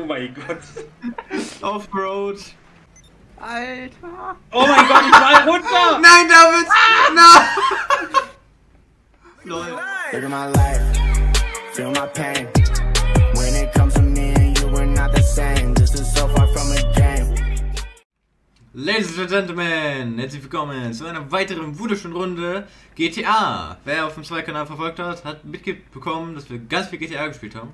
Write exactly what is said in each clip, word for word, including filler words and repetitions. Oh mein Gott. Offroad. Alter. Oh mein Gott, ich fall runter. Nein, David. Ah! No. Lol. Look at my life. Feel my pain. When it comes to me and you were not the same. This is so far from a game. Ladies and Gentlemen, herzlich willkommen zu einer weiteren wunderschönen Runde G T A. Wer auf dem zwei-Kanal verfolgt hat, hat mitbekommen, dass wir ganz viel G T A gespielt haben.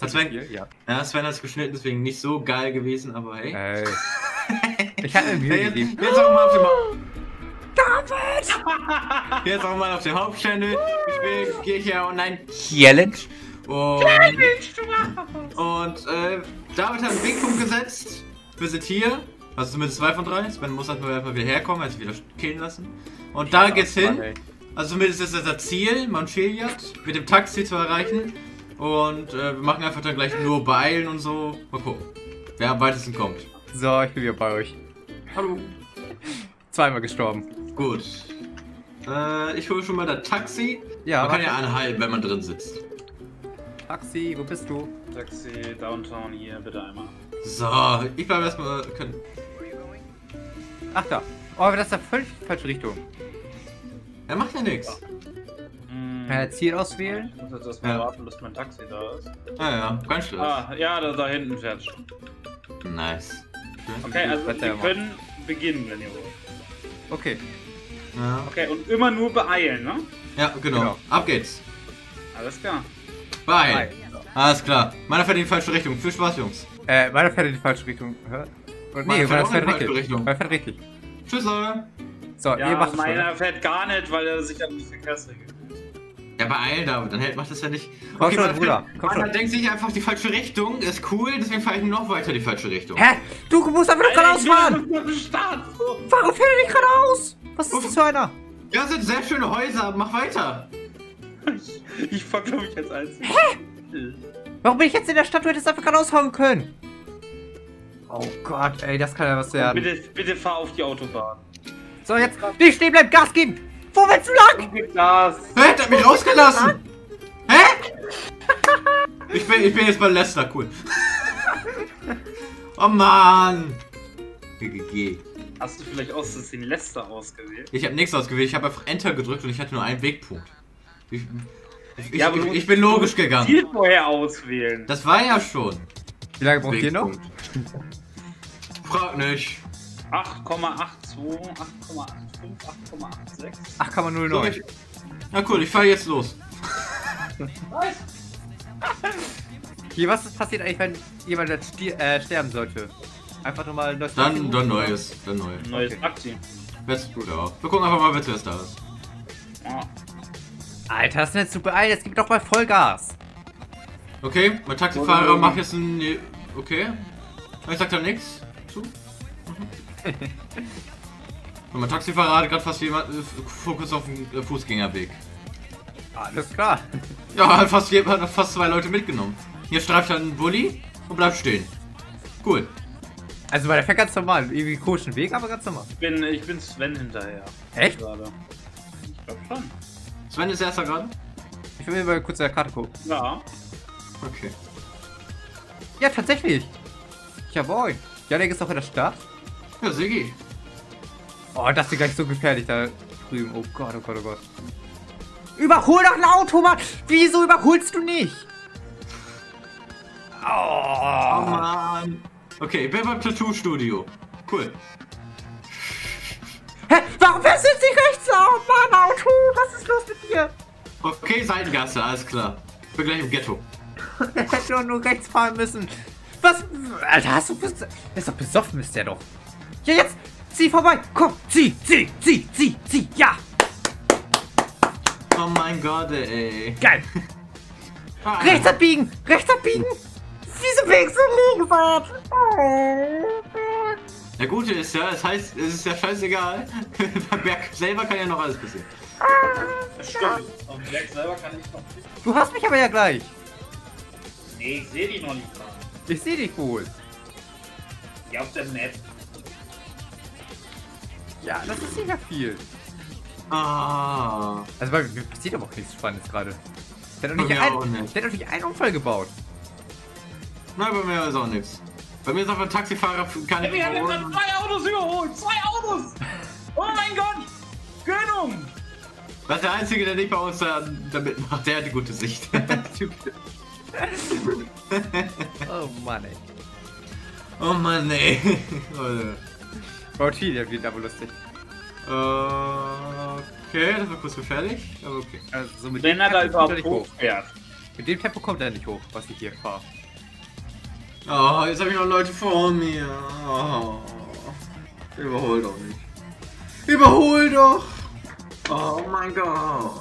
Hat Sven, ja. Ja, Sven hat es geschnitten, deswegen nicht so geil gewesen, aber hey. Hey. Ich hatte einen Mühe gegeben. Jetzt auch mal auf dem Haupt... Jetzt auch mal auf dem Hauptchannel. Ich spiele G T A Online Challenge. Und, und äh, David hat einen Wegpunkt gesetzt. Wir sind hier. Also zumindest zwei von drei. Sven muss halt nur einfach wieder herkommen, also wieder killen lassen. Und ich da geht's hin. Mal, also zumindest ist das das Ziel, Mancheliat, mit dem Taxi zu erreichen. Und äh, wir machen einfach dann gleich nur Beilen und so. Mal gucken, wer am weitesten kommt. So, ich bin wieder bei euch. Hallo. Zweimal gestorben. Gut. Äh, ich hole schon mal das Taxi. Ja. Man kann ja anhalten, wenn man drin sitzt. Taxi, wo bist du? Taxi, Downtown hier, bitte einmal. So, ich bleib erstmal können. Ach da. Oh, aber das ist ja völlig falsche Richtung. Er macht ja nichts. Kann er Ziel auswählen? Ich muss jetzt erstmal ja. warten, bis mein Taxi da ist. Ah ja, ganz schön. Ah, ja, da, da hinten fährt schon. Nice. Schön. Okay, also wir machen. Können beginnen, wenn ihr wollt. Okay. Ja. Okay, und immer nur beeilen, ne? Ja, genau. genau. Ab geht's. Alles klar. Beeilen. Alles klar. Meiner fährt in die falsche Richtung. Viel Spaß, Jungs. Äh, meiner fährt in die falsche Richtung. Und nee, meiner fährt, fährt in die falsche Richtung. Meiner fährt richtig. Tschüss, Leute. So, ja, ihr macht meiner schon. Fährt gar nicht, weil er sich an die Verkehrsregeln. Ja, beeil da, dann hält, macht das ja nicht. Okay, komm schon, Bruder. Komm schon. Man denkt sich einfach die falsche Richtung, ist cool, deswegen fahre ich noch weiter die falsche Richtung. Hä? Du musst einfach nur geradeaus fahren! Warum fährt er nicht geradeaus? Was ist das für einer? Ja, das sind sehr schöne Häuser, mach weiter! Ich, ich fahr, glaube ich, als Einziger. Hä? Warum bin ich jetzt in der Stadt? Du hättest einfach geradeaus hauen können! Oh Gott, ey, das kann ja was werden. Bitte, bitte fahr auf die Autobahn. So, jetzt nicht stehen bleiben, Gas geben! Wo willst du lang? Hä? Der hat mich rausgelassen! Hä? ich, bin, ich bin jetzt bei Lester, cool. Oh man! G G G. Hast du vielleicht aus den Lester ausgewählt? Ich habe nichts ausgewählt, ich habe einfach Enter gedrückt und ich hatte nur einen Wegpunkt. Ich, ich, ja, ich, ich bin logisch gegangen. Ziel vorher auswählen. Das war ja schon. Wie lange braucht ihr noch? Frag nicht. acht Komma acht zwei, acht Komma acht fünf, acht Komma acht sechs. acht Komma null neun. So, na cool, ich fahr jetzt los. Was? Hier, was ist passiert eigentlich, wenn jemand äh, sterben sollte? Einfach nochmal neues. Dann, dann neues, dann neues. Neues Aktie. Best gut auch. Wir gucken einfach mal, wer zuerst da ist. Ja. Alter, das ist nicht super alt, jetzt gib doch mal Vollgas. Okay, mein Taxifahrer macht jetzt ein. Okay. Ich sag da nichts zu. Mein Taxifahrer hat gerade fast jemand Fokus auf den Fußgängerweg. Alles klar. Ja, hat fast, jemand, fast zwei Leute mitgenommen. Hier streift dann ein Bulli und bleibt stehen. Cool. Also bei der fährt ganz normal, irgendwie komischen Weg, aber ganz normal. Ich bin, ich bin Sven hinterher. Echt? Gerade. Ich glaube schon. Sven ist erster gerade? Ich will mir mal kurz der Karte gucken. Ja. Okay. Ja, tatsächlich. Jawohl. Yannick ist auch in der Stadt. Ja, Siggi. Oh, das ist gleich so gefährlich da drüben. Oh Gott, oh Gott, oh Gott. Überhol doch ein Auto, Mann! Wieso überholst du nicht? Oh, oh Mann. Okay, ich bin beim Tattoo-Studio. Cool. Hä? Warum fährst du jetzt nicht rechts auf, Mann, Auto? Was ist los mit dir? Okay, Seitengasse, alles klar. Ich bin gleich im Ghetto. Ich hätte doch nur rechts fahren müssen. Was? Alter, hast du... Bist, ist doch besoffen, ist der doch. Ja, jetzt! Zieh vorbei! Komm! Zieh! Zieh! Zieh! Zieh! Zieh! Ja! Oh mein Gott, ey! Geil! Ah. Rechts abbiegen! Rechts abbiegen! Wieso biegst du links ab? Der Gute ist ja, es heißt, es ist ja scheißegal. Beim Berg selber kann ja noch alles passieren. Ah, stimmt. Auf dem Berg selber kann ich noch nicht. Du hast mich aber ja gleich! Nee, ich seh dich noch nicht gerade. Ich seh dich wohl! Ja, auf der Map. Ja, das ist sicher viel. Ah. Also bei mir passiert aber auch nichts Spannendes gerade. Der hat doch nicht einen Unfall gebaut. Nein, bei mir ist auch nichts. Bei mir ist einfach ein Taxifahrer, kann ich nicht überholen. Wir haben jetzt zwei Autos überholt! Zwei Autos! Oh mein Gott! Gönnung! Was der Einzige, der nicht bei uns da, damit macht, der hat die gute Sicht. Oh Mann, ey. Oh Mann, ey. Bauti, der wird aber lustig. Okay, das war kurz gefährlich, aber okay. Also mit Wenn dem er da überhaupt hochfährt. Mit dem Tempo kommt er nicht hoch, was ich hier fahre. Oh, jetzt habe ich noch Leute vor mir. Oh. Überhol doch nicht. Überhol doch! Oh mein Gott.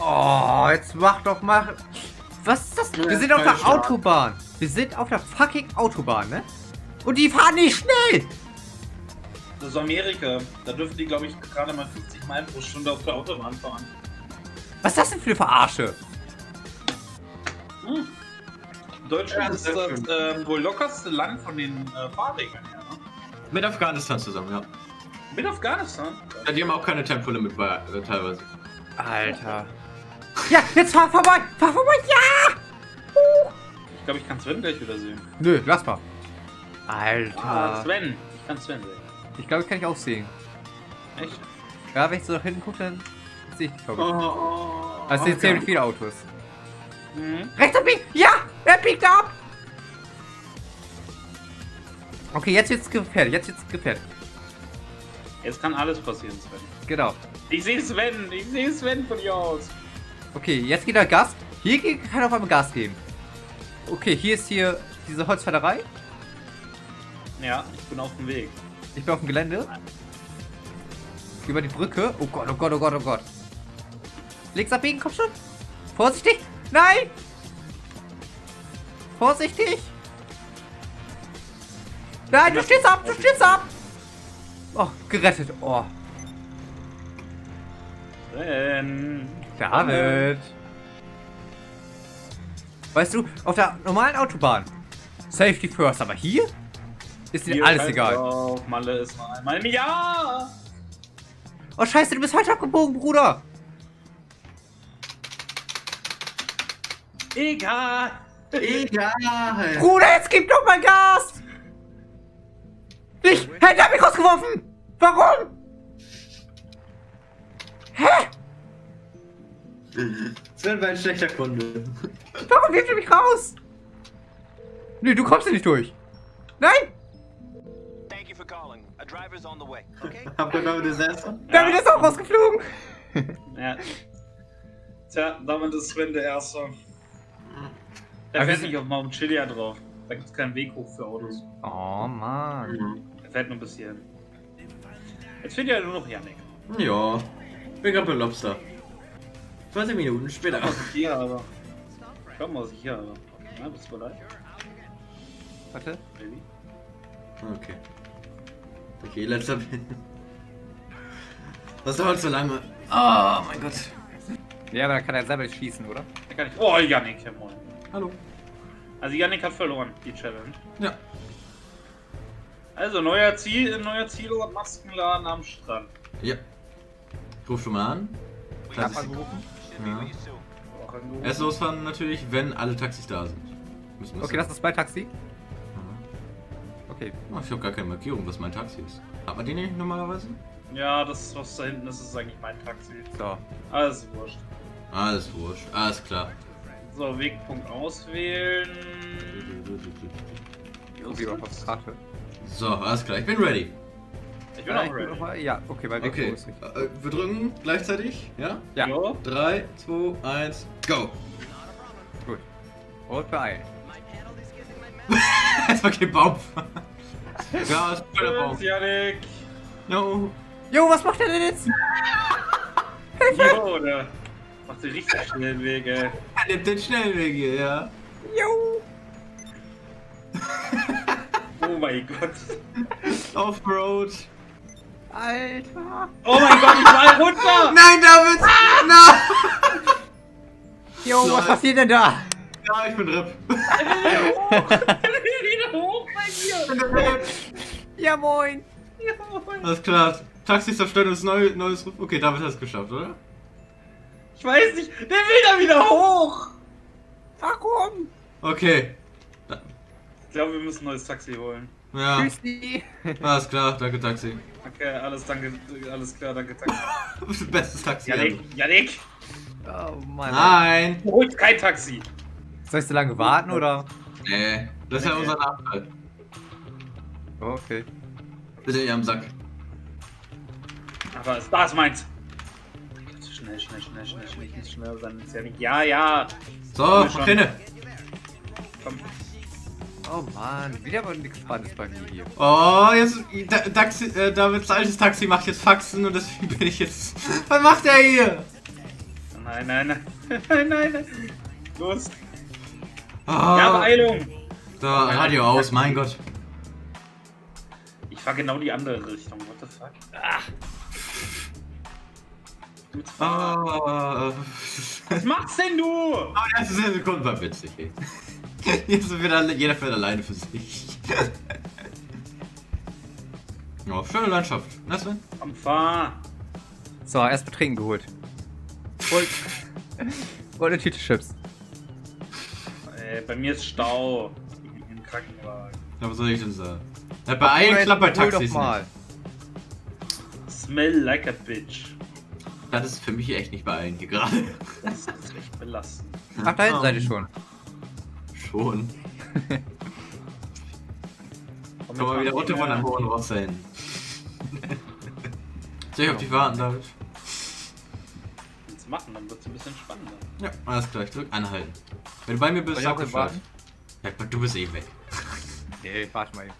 Oh, jetzt mach doch mal. Was ist das? Ja, wir sind auf der Schlag. Autobahn. Wir sind auf der fucking Autobahn, ne? Und die fahren nicht schnell. Das ist Amerika. Da dürfen die, glaube ich, gerade mal fünfzig Meilen pro Stunde auf der Autobahn fahren. Was ist das denn für eine Verarsche? Hm. Deutschland ja, das ist das äh, wohl lockerste Land von den äh, Fahrregeln her, ne? Mit Afghanistan zusammen, ja. Mit Afghanistan? Ja, die haben auch keine Tempolimit bei äh, teilweise. Alter. Ja, jetzt fahr vorbei! Fahr vorbei! Ja! Uh. Ich glaube, ich kann Sven gleich wieder sehen. Nö, lass mal. Alter. Ah, Sven. Ich kann Sven sehen. Ich glaube, ich kann ich auch sehen. Echt? Ja, wenn ich so nach hinten gucke, dann sehe ich die Folge. Oh, also sind ziemlich viele Autos. Mhm. Rechts abbiegen! Ja! Er biegt ab! Okay, jetzt wird's gefährlich, jetzt wird's gefährlich. Jetzt kann alles passieren, Sven. Genau. Ich sehe Sven, ich sehe Sven von hier aus. Okay, jetzt geht er Gas. Hier kann er auf einmal Gas geben. Okay, hier ist hier diese Holzfällerei. Ja, ich bin auf dem Weg. Ich bin auf dem Gelände. Über die Brücke. Oh Gott, oh Gott, oh Gott, oh Gott. Links abbiegen, komm schon. Vorsichtig. Nein! Vorsichtig! Nein, du stehst ab, du stehst ab! Oh, gerettet, oh. Sven. David. Weißt du, auf der normalen Autobahn. Safety first, aber hier? Ist dir alles egal. Auf Malle ist mal einmal im Jahr. Oh scheiße, du bist falsch abgebogen, Bruder. Egal. Egal. Bruder, jetzt gib doch mal Gas. Ich hätte mich rausgeworfen. Warum? Hä? Sven war ein schlechter Kunde. Warum wirft er mich raus? Nee, du kommst hier nicht durch. Nein. Habt ihr David Desaster? David ist auch rausgeflogen. Ja. Tja, damit ist Sven der Erste. Der fährt nicht auf Mount Chiliad drauf. Da gibt es keinen Weg hoch für Autos. Oh Mann. Er fährt nur bis hierhin. Jetzt fehlt ja nur noch Yannick. Ja. Ich bin gerade bei Lobster. zwanzig Minuten später. Komm aus ich hier, aber. Komm aus ich hier, aber. Ja, bist du bereit? Warte. Baby. Okay. Okay, letzter Pin. Das dauert so lange. Oh mein Gott. Ja, aber da kann er selber schießen, oder? Da kann ich. Oh, Yannick, Herr Moin. Hallo. Also Yannick hat verloren, die Challenge. Ja. Also neuer Ziel, neuer Zielort, Maskenladen am Strand. Ja. Ruf schon mal an. Ich hab angerufen. Ja. Erst losfahren natürlich, wenn alle Taxis da sind. Müssen okay, das ist mein Taxi. Mhm. Okay. Oh, ich habe gar keine Markierung, was mein Taxi ist. Hat man den nicht normalerweise? Ja, das was da hinten ist, ist eigentlich mein Taxi. Klar. Alles wurscht. Alles wurscht, alles klar. So, Wegpunkt auswählen. So, alles klar, ich bin ready. Ich bin auch ready. Ja, okay, weil okay. Äh, wir drücken gleichzeitig, ja? Ja. drei, zwei, eins, go! Gut. Und beeilen. Erstmal kein Baum. Ja, ist voll der Baum. Yannick. No. Jo, was macht der denn jetzt? Jo, oder? Macht den richtig schnellen Weg, ey. Er nimmt den schnellen Weg hier, ja. Jo! Oh mein Gott. Offroad. Alter. Oh mein Gott, ich fall runter! Nein, David! Ah! Nein! Jo, so, was passiert denn da? Ja, ich bin RIP. Er will wieder hoch bei mir. Ja, moin. Ja, moin. Alles klar. Taxi zerstört uns neues, neues Ruf. Okay, David hat es geschafft, oder? Ich weiß nicht, der will da wieder hoch! Warum? Okay. Ich glaube, wir müssen ein neues Taxi holen. Ja. Tschüssi. Alles klar, danke Taxi. Okay, alles, danke, alles klar, danke Taxi. Bestes Taxi. Yannick, Yannick. Oh Mann. Nein. Du holst kein Taxi. Soll ich so lange warten, oder? Nee, das ist ja unser Nachteil. Okay. Bitte, ihr am Sack. Aber es, das meins. Schnell, schnell, schnell, schnell, schnell, schnell, schnell, dann ist Yannick. Ja, ja. So, Kinne. Komm. Oh Mann, wieder aber nichts Spannendes bei mir hier. Oh, jetzt. Da, Daxi, äh, Davids altes Taxi macht jetzt Faxen und deswegen bin ich jetzt. Was macht er hier? Nein, nein, nein. Nein, nein, nein. Los. Oh. Ja, Beeilung. So, Radio aus, mein Gott. Ich fahr genau die andere Richtung, what the fuck? Ah. Oh. Was machst denn du? Oh, die erste Sekunde war witzig, ey. Jetzt sind wir jeder fährt alleine für sich. Ja, schöne Landschaft. Na, Sven? Komm, fahr. So, erst Betrinken geholt. Und, und eine Tüte Chips. Ey, bei mir ist Stau. Im Krankenwagen. Ja, was soll ich denn sagen? Ja, bei allen Klappertaxis mal. Smell like a bitch. Das ist für mich echt nicht bei allen hier gerade. Das ist echt belastend. Ach, da hinten seid ihr schon. Schon. Komm mal wieder runter von der hohen Rosse hin. Soll ich auf dich warten, David? Jetzt machen, dann wird's ein bisschen spannender. Ja, alles klar, ich drück anhalten. Wenn du bei mir bist, sag Bescheid. Ja, du bist eh weg. Nee, okay, warte mal eben.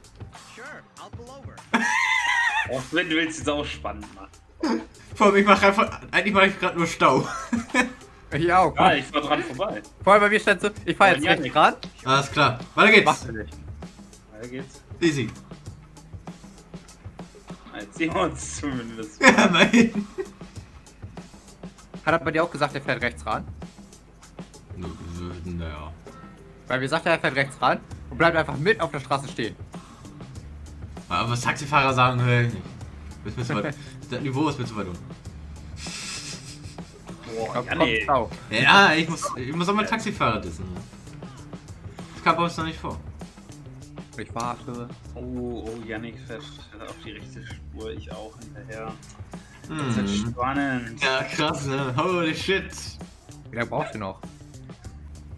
Oh, Sven, du willst jetzt auch spannend machen. Vor allem, ich mach einfach. Eigentlich mache ich gerade nur Stau. Ich auch. Ja, ich fahr dran vorbei. Vor allem bei mir stand so, ich fahr jetzt rechts dran. Alles klar. Weiter geht's. Machst du nicht. Weiter geht's. Easy. Jetzt sehen wir uns zumindest. Ja, nein. Hat er bei dir auch gesagt, er fährt rechts ran? Naja. Weil wir sagten, er fährt rechts ran und bleibt einfach mit auf der Straße stehen. Aber was Taxifahrer sagen, hey, nicht. Das Niveau ist mir zu weit unten. Boah, ich glaub, ja, ja, ich muss, ich muss auch mal Taxifahrer dissen. Das kam bei uns noch nicht vor. Ich warte. Oh, oh, Yannick fährt auf die richtige Spur, ich auch hinterher. Hm. Das ist halt spannend. Ja, krass, ne? Holy shit. Wie lange brauchst du noch?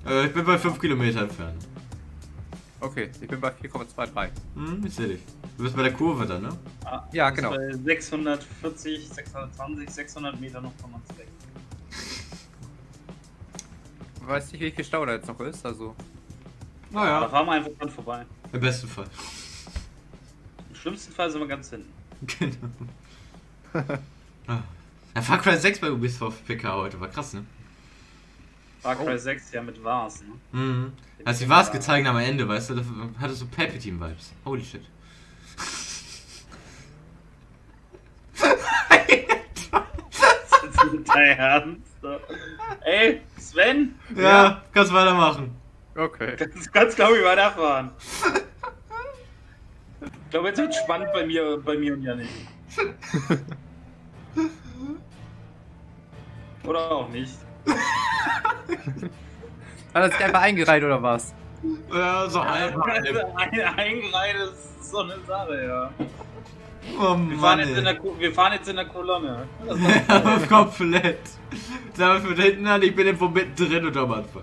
Äh, ich bin bei fünf Kilometer entfernt. Okay, ich bin bei vier Komma zwei drei. Hm, ich seh dich. Du bist bei der Kurve dann, ne? Ah, ja, genau. Bei sechshundertvierzig, sechshundertzwanzig, sechshundert Meter noch von uns weg. Ich weiß nicht, wie viel Stau da jetzt noch ist, also. Naja. Da fahren wir einfach dran vorbei. Im besten Fall. Im schlimmsten Fall sind wir ganz hinten. Genau. Ja, Far Cry sechs bei Ubisoft P K heute war krass, ne? Far Cry sechs ja mit Vaas, ne? Mhm. Als sie Vaas gezeigt haben am Ende, weißt du, da hatte so Palpatine-Vibes. Holy shit. Ey, Sven? Ja, ja, kannst weitermachen. Okay. Kannst, kannst glaube ich weiterfahren. Ich glaube, jetzt wird spannend bei mir, bei mir und Yannick. Oder auch nicht. Hat er sich einfach eingereiht oder was? Ja, so halb. Eingereiht ist so eine Sache, ja. Oh Mann, wir fahren jetzt in der, wir fahren jetzt in der Kolonne. Das ja, komplett. Sag mal von hinten an, ich bin irgendwo mittendrin und am Anfang.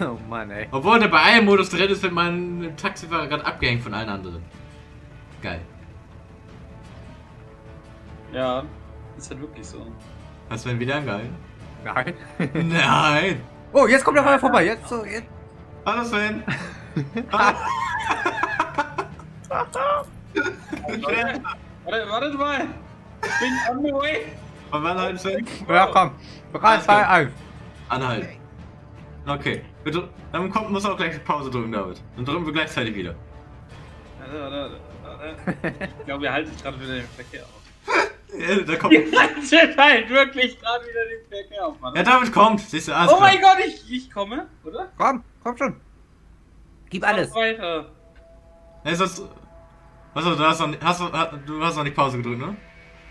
Oh Mann, ey. Obwohl der bei einem Modus drin ist, wird mein Taxifahrer gerade abgehängt von allen anderen. Geil. Ja, ist halt wirklich so. Hast du denn wieder einen Geil? Nein. Nein. Oh, jetzt kommt der mal vorbei. Jetzt so. Jetzt. Hallo Sven. Warte, warte mal. Ich bin on the way. Von wann halt Sven? Ja, komm. drei, zwei, eins. Anhalten. Okay. Bitte. Dann kommt, muss auch gleich eine Pause drücken, David. Dann drücken wir gleichzeitig wieder. Warte, warte, warte. Ich glaube, wir halten gerade wieder den Verkehr auf. Ja, da kommt. Die haltet halt wirklich gerade wieder den Verkehr auf, Mann. Ja, David kommt. Siehst du, alles oh mein Gott, ich, ich komme, oder? Komm, komm schon. Gib alles. Weiter. Hey, sonst, was, du, hast noch, hast, du hast noch nicht Pause gedrückt, ne?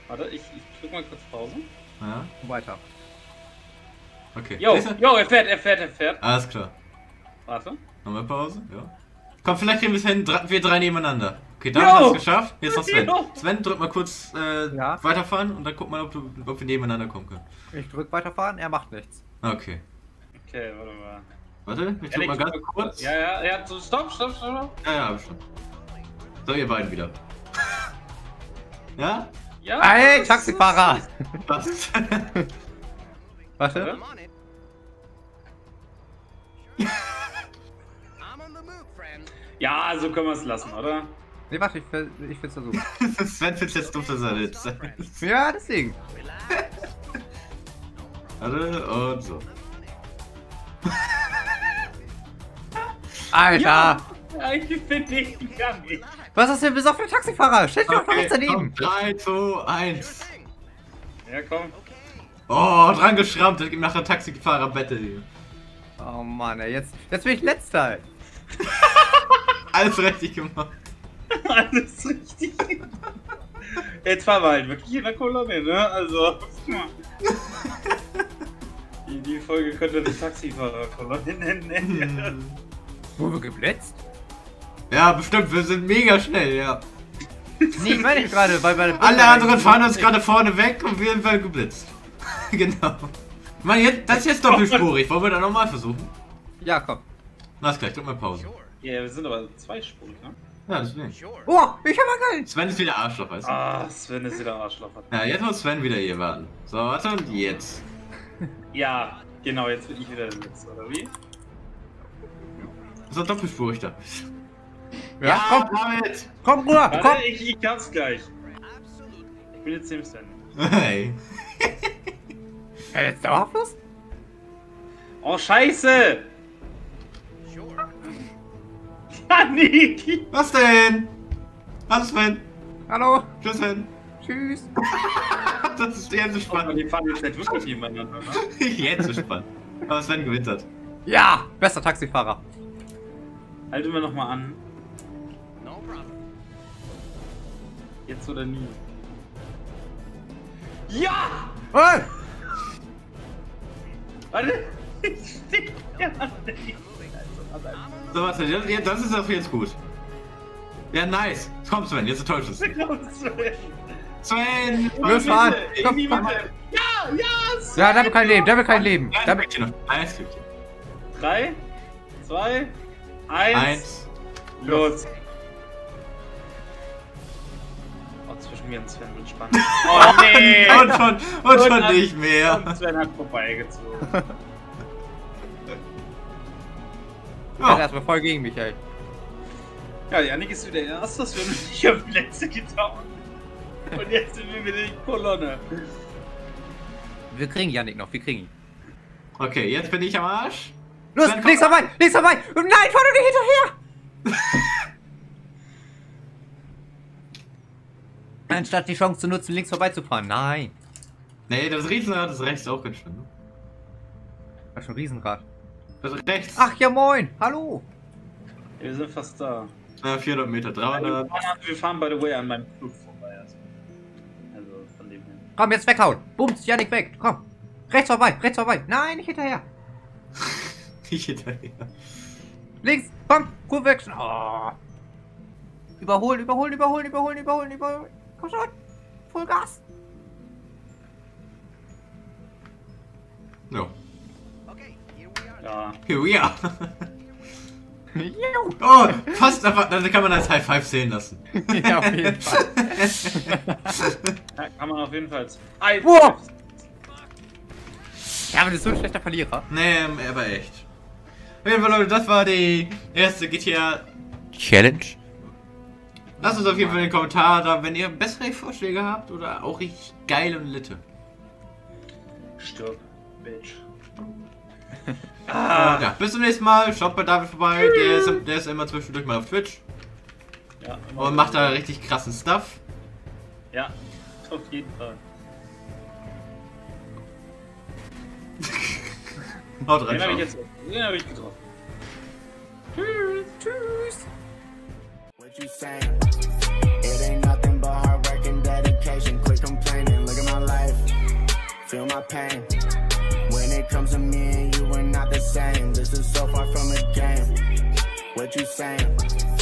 Warte, ich, ich drück mal kurz Pause. Ja. Weiter. Okay. Jo, jo, er fährt, er fährt, er fährt. Alles klar. Warte. Nochmal Pause? Ja. Komm, vielleicht kriegen wir es hin, wir drei nebeneinander. Okay, da haben wir es geschafft. Hier ist noch Sven. Sven, drück mal kurz äh, ja. weiterfahren und dann guck mal, ob, du, ob wir nebeneinander kommen können. Ich drück weiterfahren, er macht nichts. Okay. Okay, warte mal. Warte, ich drück mal ganz kurz. Ja, ja, ja, so, stopp, stopp, stopp. Ja, ja, hab ich schon. So, ihr beiden wieder. Ja? Ja. Ey, Taxifahrer! Was? Warte. Ja, so können wir es lassen, oder? Nee, warte, ich will ich es versuchen. Sven findet jetzt doof, dass er nicht sein ist. Ja, deswegen. Warte, und so. Alter! Ja, ich finde dich gar nicht. Was hast du denn besoffene Taxifahrer? Stell dich doch mal rechts daneben. drei, zwei, eins. Ja, komm. Oh, dran geschrammt. Das geht nach der Taxifahrer-Battle hier. Oh Mann, ey, jetzt, jetzt bin ich letzter. Alles richtig gemacht. Alles richtig gemacht. Jetzt fahren wir halt wirklich in der Kolonne, ne? Also. Die, die Folge könnte eine Taxifahrer-Kolonne nennen. Wurden wir geplätzt? Ja, bestimmt, wir sind mega schnell, ja. Nee, meine ich gerade, weil bei alle anderen fahren uns gerade vorne weg und wir werden geblitzt. Genau. Man, jetzt, das ist jetzt doppelspurig. Wollen wir da nochmal versuchen? Ja, komm. Na, ist gleich, drück mal Pause. Ja, yeah, wir sind aber zweispurig, ne? Ja, das bin ich. Oh, ich hab mal geil. Sven ist wieder Arschloch, weißt du? Ah, Sven ist wieder Arschloch. Ja, jetzt muss Sven wieder hier warten. So, warte und jetzt. Ja, genau, jetzt bin ich wieder der Letzte, oder wie? So doppelspurig da. Ja, ja, komm, David! Komm, Bruder! Komm! Warte, ich, ich kann's gleich. Ich bin jetzt ziemlich Sven. Hey. Ja, jetzt da auch was? Oh, Scheiße! Yannick! Was denn? Hallo Sven! Hallo! Tschüss Sven! Tschüss! Das ist sehr so spannend. Oh, die fahren jetzt nicht wirklich nebeneinander, oder? Jetzt so spannend. Aber Sven gewinnt hat. Ja! Bester Taxifahrer! Halten wir nochmal an. Jetzt oder nie. Ja! Oh! Warte! Ich steck ja an. So, warte, das ist doch jetzt gut. Ja, nice. Komm Sven, jetzt enttäuscht es. Sven! Wir fahren! Ja! Ja! Sven. Ja, da wird kein Leben, da wird kein Leben. Da wird hier noch. Eins gibt hier. Drei, zwei, eins. Eins. Los. Oh, zwischen mir und Sven wird spannend. Oh nee! Und schon, und schon und nicht mehr. Und Sven hat vorbeigezogen. Ja. Alter, das war voll gegen mich, ey. Ja, Yannick ist wieder erst, dass wir nicht auf die letzte getaucht. Und jetzt sind wir wieder in die Kolonne. Wir kriegen Yannick noch, wir kriegen ihn. Okay, jetzt bin ich am Arsch. Los, Sven, links vorbei, links vorbei! Nein, fahr doch nicht hinterher! Anstatt die Chance zu nutzen, links vorbeizufahren. Nein. Nee, das Riesenrad ist rechts auch ganz schön. Das ist ein Riesenrad. Das ist rechts. Ach ja, moin. Hallo. Wir sind fast da. Ja, vierhundert Meter, dreihundert. Wir fahren, by the way, an meinem Flug vorbei. Also, also von dem her. Komm, jetzt weghauen. Bums, Yannick weg. Komm. Rechts vorbei, rechts vorbei. Nein, nicht hinterher. Nicht hinterher. Links, komm. Kurve wechseln. Oh. Überholen, überholen, überholen, überholen, überholen, überholen. Komm schon! Voll Gas! No. Okay, here we are. Ja. Here we are. Oh, fast einfach. Dann kann man als High Five sehen lassen. Ja, auf jeden Fall. Da kann man auf jeden Fall. Wow. Ja, aber das ist so ein schlechter Verlierer. Nee, aber echt. Auf jeden Fall, Leute, das war die erste G T A Challenge. Lasst uns auf jeden Fall einen Kommentar da, wenn ihr bessere Vorschläge habt oder auch richtig geil und litte. Stirb, Bitch. Ah. Ja, bis zum nächsten Mal. Schaut bei David vorbei. Der ist, der ist immer zwischendurch mal auf Twitch. Ja, und macht da richtig krassen Stuff. Ja, auf jeden Fall. Haut rein. Den habe ich jetzt den hab ich getroffen. Tschüss. Tschüss. What you saying? It ain't nothing but hard work and dedication. Quit complaining. Look at my life. Feel my pain. When it comes to me. so far from a game. What you saying?